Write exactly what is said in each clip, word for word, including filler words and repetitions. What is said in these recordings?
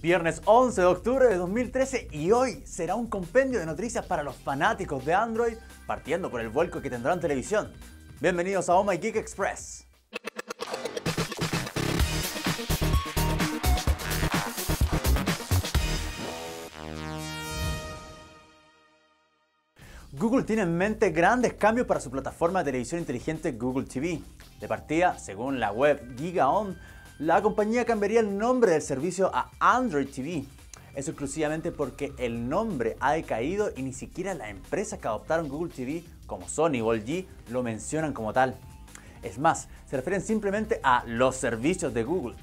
Viernes once de octubre de dos mil trece y hoy será un compendio de noticias para los fanáticos de Android, partiendo por el vuelco que tendrá en televisión. Bienvenidos a Oh My Geek Express. Google tiene en mente grandes cambios para su plataforma de televisión inteligente Google T V. De partida, según la web GigaOn, la compañía cambiaría el nombre del servicio a Android T V. Eso exclusivamente porque el nombre ha decaído y ni siquiera las empresas que adoptaron Google T V, como Sony o L G, lo mencionan como tal. Es más, se refieren simplemente a los servicios de Google.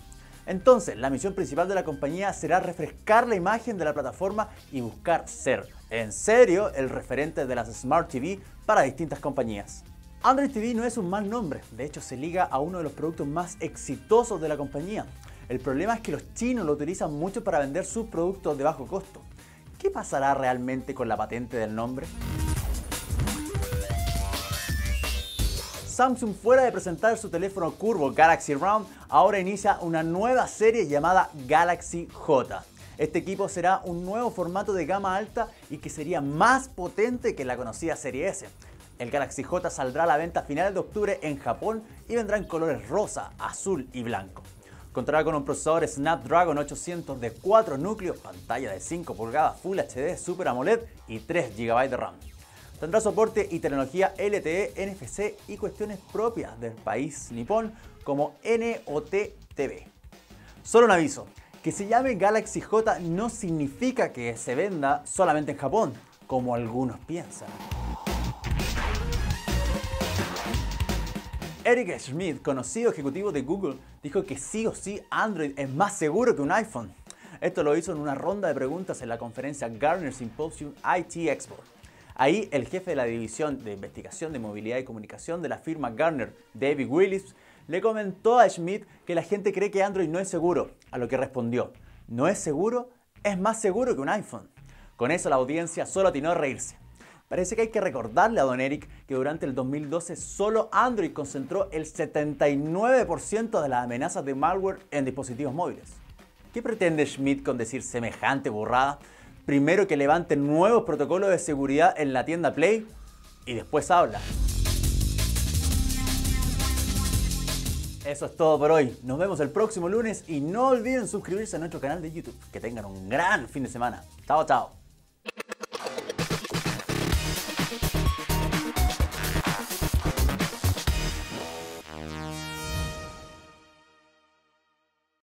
Entonces, la misión principal de la compañía será refrescar la imagen de la plataforma y buscar ser, en serio, el referente de las Smart T V para distintas compañías. Android T V no es un mal nombre, de hecho se liga a uno de los productos más exitosos de la compañía. El problema es que los chinos lo utilizan mucho para vender sus productos de bajo costo. ¿Qué pasará realmente con la patente del nombre? Samsung, fuera de presentar su teléfono curvo Galaxy Round, ahora inicia una nueva serie llamada Galaxy J. Este equipo será un nuevo formato de gama alta y que sería más potente que la conocida serie S. El Galaxy J saldrá a la venta a finales de octubre en Japón y vendrá en colores rosa, azul y blanco. Contará con un procesador Snapdragon ochocientos de cuatro núcleos, pantalla de cinco pulgadas Full H D Super AMOLED y tres gigas de RAM. Tendrá soporte y tecnología L T E, N F C y cuestiones propias del país nipón como N O T T V. Solo un aviso, que se llame Galaxy J no significa que se venda solamente en Japón, como algunos piensan. Eric Schmidt, conocido ejecutivo de Google, dijo que sí o sí Android es más seguro que un iPhone. Esto lo hizo en una ronda de preguntas en la conferencia Gartner Symposium I T Expo. Ahí, el jefe de la división de investigación de movilidad y comunicación de la firma Gartner, David Willis, le comentó a Schmidt que la gente cree que Android no es seguro, a lo que respondió: no es seguro, es más seguro que un iPhone. Con eso la audiencia solo atinó a reírse. Parece que hay que recordarle a don Eric que durante el dos mil doce solo Android concentró el setenta y nueve por ciento de las amenazas de malware en dispositivos móviles. ¿Qué pretende Schmidt con decir semejante burrada? Primero que levanten nuevos protocolos de seguridad en la tienda Play y después habla. Eso es todo por hoy. Nos vemos el próximo lunes y no olviden suscribirse a nuestro canal de YouTube. Que tengan un gran fin de semana. Chao, chao.